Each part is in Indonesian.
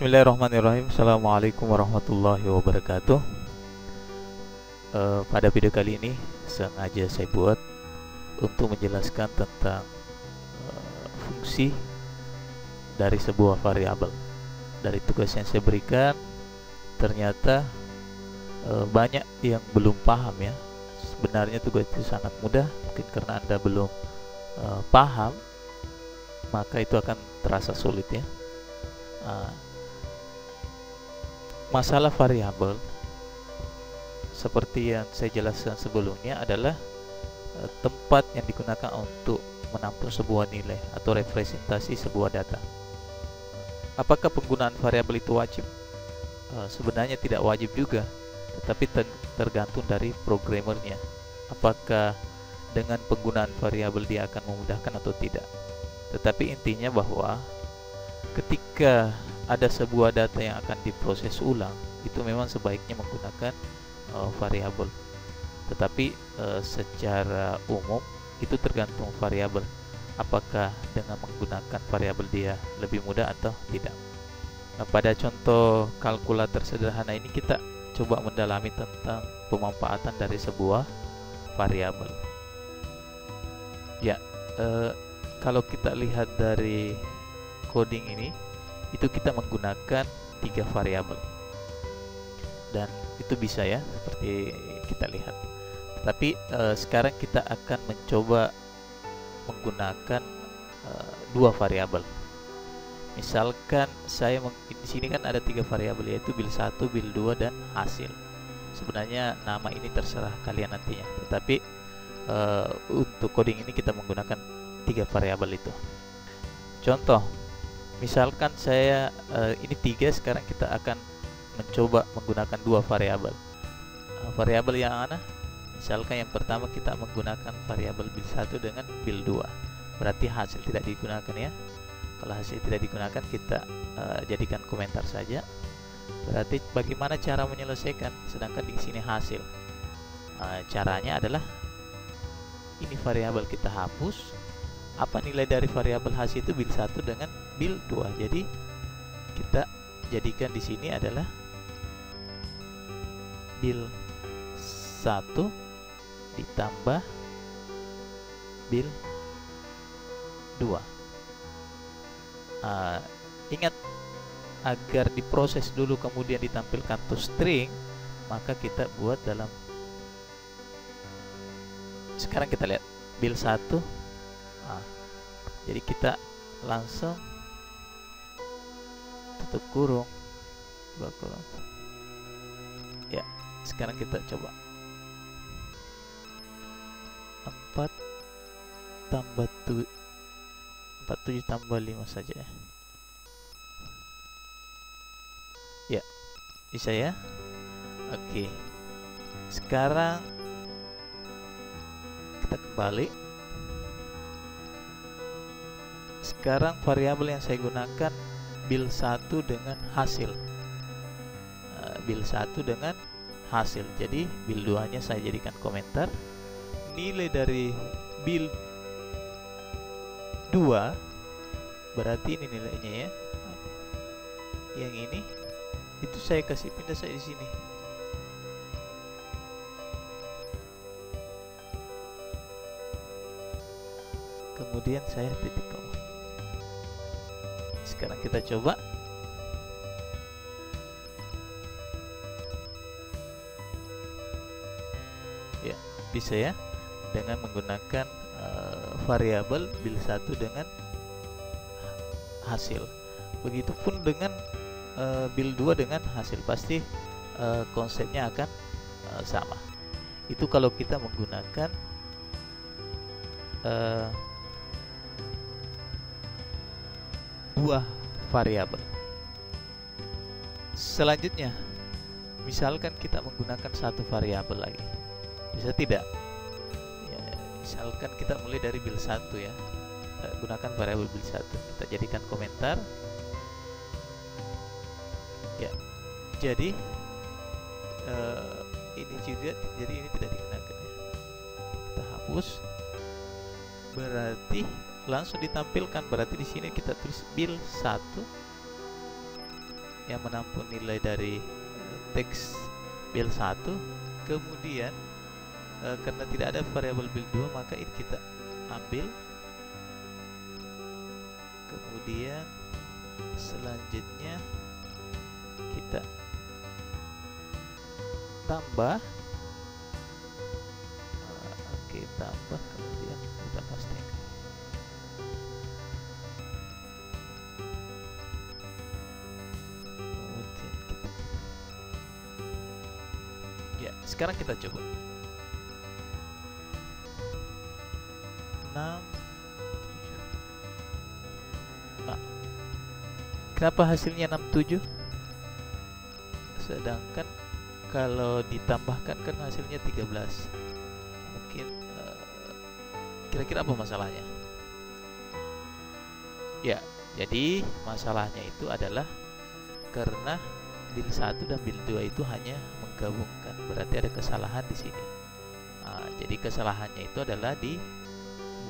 Bismillahirrahmanirrahim. Assalamualaikum warahmatullahi wabarakatuh. Pada video kali ini sengaja saya buat untuk menjelaskan tentang fungsi dari sebuah variabel. Dari tugas yang saya berikan ternyata banyak yang belum paham ya. Sebenarnya tugas itu sangat mudah, mungkin karena Anda belum paham maka itu akan terasa sulit ya. Masalah variabel seperti yang saya jelaskan sebelumnya adalah tempat yang digunakan untuk menampung sebuah nilai atau representasi sebuah data. Apakah penggunaan variabel itu wajib? Sebenarnya tidak wajib juga, tetapi tergantung dari programmernya. Apakah dengan penggunaan variabel dia akan memudahkan atau tidak? Tetapi intinya bahwa ketika ada sebuah data yang akan diproses ulang, itu memang sebaiknya menggunakan variabel. Tetapi secara umum itu tergantung variabel. Apakah dengan menggunakan variabel dia lebih mudah atau tidak? Pada contoh kalkulator sederhana ini kita coba mendalami tentang pemanfaatan dari sebuah variabel. Ya, kalau kita lihat dari coding ini, itu kita menggunakan 3 variabel dan itu bisa ya seperti kita lihat. Tetapi sekarang kita akan mencoba menggunakan 2 variabel. Misalkan saya di sini kan ada 3 variabel yaitu bil1, bil2 dan hasil. Sebenarnya nama ini terserah kalian nantinya. Tetapi untuk coding ini kita menggunakan 3 variabel itu. Contoh. Misalkan saya ini 3, sekarang kita akan mencoba menggunakan 2 variabel. Variabel yang mana? Misalkan yang pertama kita menggunakan variabel bil1 dengan bil2. Berarti hasil tidak digunakan ya. Kalau hasil tidak digunakan kita jadikan komentar saja. Berarti bagaimana cara menyelesaikan? Sedangkan di sini hasil. Caranya adalah ini variabel kita hapus. Apa nilai dari variabel hasil itu bil1 dengan bil2. Jadi kita jadikan di sini adalah bil1 ditambah bil2. Ingat, agar diproses dulu kemudian ditampilkan to string, maka kita buat dalam, sekarang kita lihat bil1. Jadi kita langsung tutup kurung, ya. Sekarang kita coba 4 tambah 5 saja ya. Ya, bisa ya. Oke, sekarang kita kembali. Sekarang variabel yang saya gunakan bil1 dengan hasil. Jadi bil2 nya saya jadikan komentar. Nilai dari bil2 berarti ini nilainya ya. Yang ini itu saya kasih pindah saya di sini. Kemudian saya titik koma. Sekarang kita coba. Ya, bisa ya. Dengan menggunakan variabel bil1 dengan hasil. Begitupun dengan bil2 dengan hasil, pasti konsepnya akan sama. Itu kalau kita menggunakan dua variabel. Selanjutnya, misalkan kita menggunakan 1 variabel lagi, bisa tidak? Ya, misalkan kita mulai dari bil1 ya, kita gunakan variabel bil1, kita jadikan komentar. Ya, jadi ini juga, jadi ini tidak digunakan ya. Kita hapus. Berarti langsung ditampilkan. Berarti di sini kita tulis bil1 yang menampung nilai dari teks build 1, kemudian karena tidak ada variabel build 2 maka ini kita ambil, kemudian selanjutnya kita tambah, oke, tambah, kemudian kita pastikan. Ya, sekarang kita coba 6, 7. Nah, kenapa hasilnya 67? Sedangkan kalau ditambahkan kan hasilnya 13. Mungkin kira-kira apa masalahnya? Ya, jadi masalahnya itu adalah karena build 1 dan build 2 itu hanya menggabungkan. Berarti ada kesalahan di sini. Nah, jadi kesalahannya itu adalah di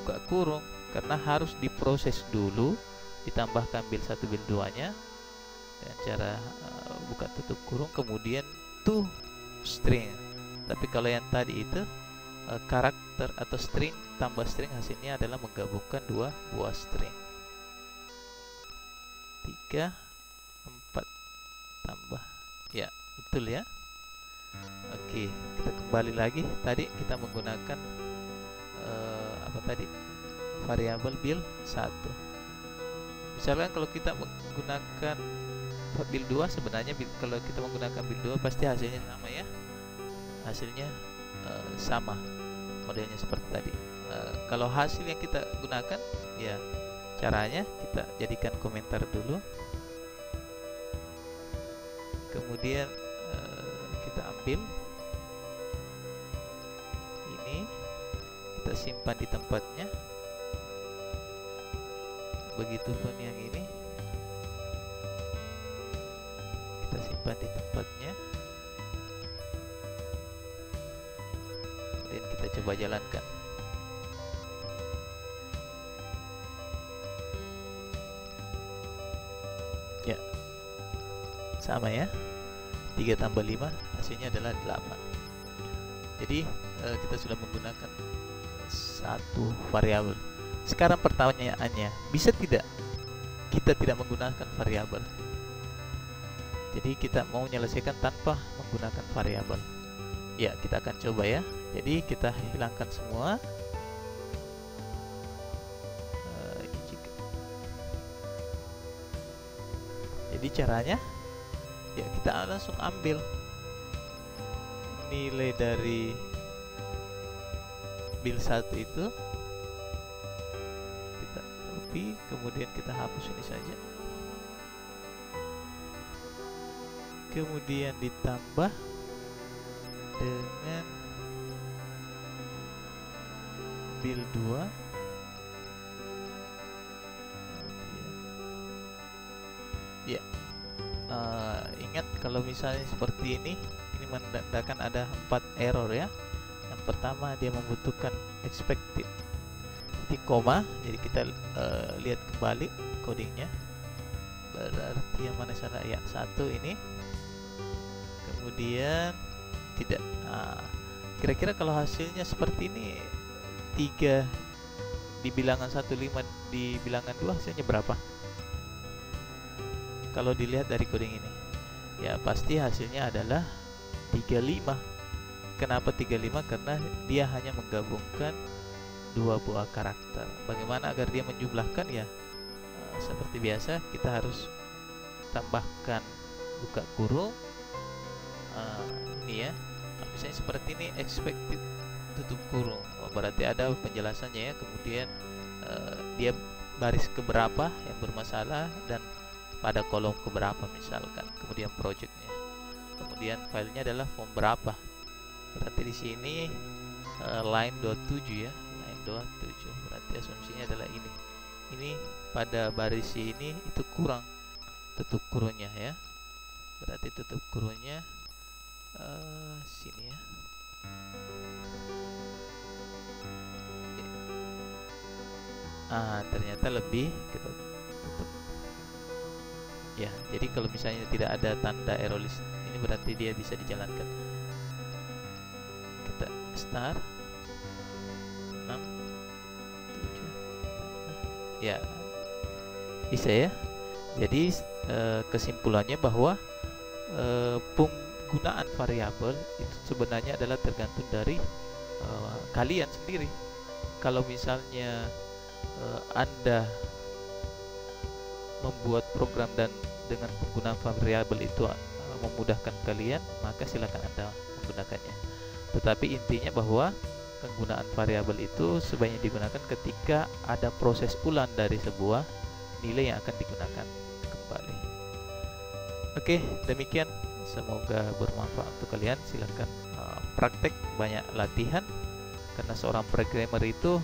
buka kurung, karena harus diproses dulu, ditambahkan build 1 build 2-nya dengan cara buka tutup kurung, kemudian to string. Tapi kalau yang tadi itu karakter atau string tambah string, hasilnya adalah menggabungkan dua buah string. 3, 4 tambah. Ya, betul ya. Oke, kita kembali lagi. Tadi kita menggunakan apa tadi? Variabel build 1. Misalkan kalau kita menggunakan build 2, sebenarnya kalau kita menggunakan build 2 pasti hasilnya sama ya, hasilnya sama modelnya seperti tadi. Kalau hasil yang kita gunakan, ya caranya kita jadikan komentar dulu, kemudian kita ambil ini, kita simpan di tempatnya, begitupun yang ini kita simpan di tempatnya, kemudian kita coba jalankan. Ya, sama ya, 3 tambah 5 hasilnya adalah 8. Jadi kita sudah menggunakan satu variabel. Sekarang pertanyaannya, bisa tidak kita tidak menggunakan variabel? Jadi kita mau menyelesaikan tanpa menggunakan variabel. Ya, kita akan coba ya. Jadi kita hilangkan semua. Jadi caranya, ya kita langsung ambil nilai dari build 1 itu, kita copy, kemudian kita hapus ini saja. Kemudian ditambah dengan build 2, ya, ingat kalau misalnya seperti ini menandakan ada 4 error ya. Yang pertama, dia membutuhkan expected titik koma, jadi kita lihat kembali codingnya. Berarti yang mana salah ya, 1 ini, kemudian tidak. Kira-kira kalau hasilnya seperti ini, 3 di bilangan 1, 5 di bilangan 2, hasilnya berapa? Kalau dilihat dari coding ini, ya pasti hasilnya adalah 35. Kenapa 35? Karena dia hanya menggabungkan dua buah karakter. Bagaimana agar dia menjumlahkan? Ya seperti biasa, kita harus tambahkan buka kurung. Ini ya, misalnya seperti ini, expected tutup kurung. Oh, berarti ada penjelasannya ya. Kemudian dia baris keberapa yang bermasalah dan pada kolom keberapa misalkan. Kemudian projectnya, kemudian filenya adalah form berapa. Berarti di sini line 27 ya, line 27. Berarti asumsinya adalah ini pada baris ini itu kurang tutup kurungnya ya. Berarti tutup kurungnya sini ya. Ternyata lebih, kita tutup. ya. Jadi kalau misalnya tidak ada tanda aerolis ini berarti dia bisa dijalankan. Kita start 6 7 ya. Bisa ya. Jadi kesimpulannya bahwa penggunaan variabel itu sebenarnya adalah tergantung dari kalian sendiri. Kalau misalnya Anda membuat program dan dengan penggunaan variabel itu memudahkan kalian, maka silakan Anda menggunakannya. Tetapi intinya bahwa penggunaan variabel itu sebaiknya digunakan ketika ada proses ulang dari sebuah nilai yang akan digunakan kembali. Oke, demikian, semoga bermanfaat untuk kalian. Silakan praktek, banyak latihan, karena seorang programmer itu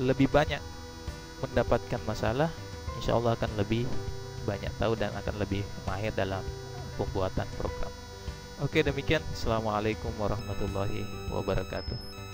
lebih banyak mendapatkan masalah, insya Allah akan lebih banyak tahu dan akan lebih mahir dalam pembuatan program. Oke, demikian. Assalamualaikum warahmatullahi wabarakatuh.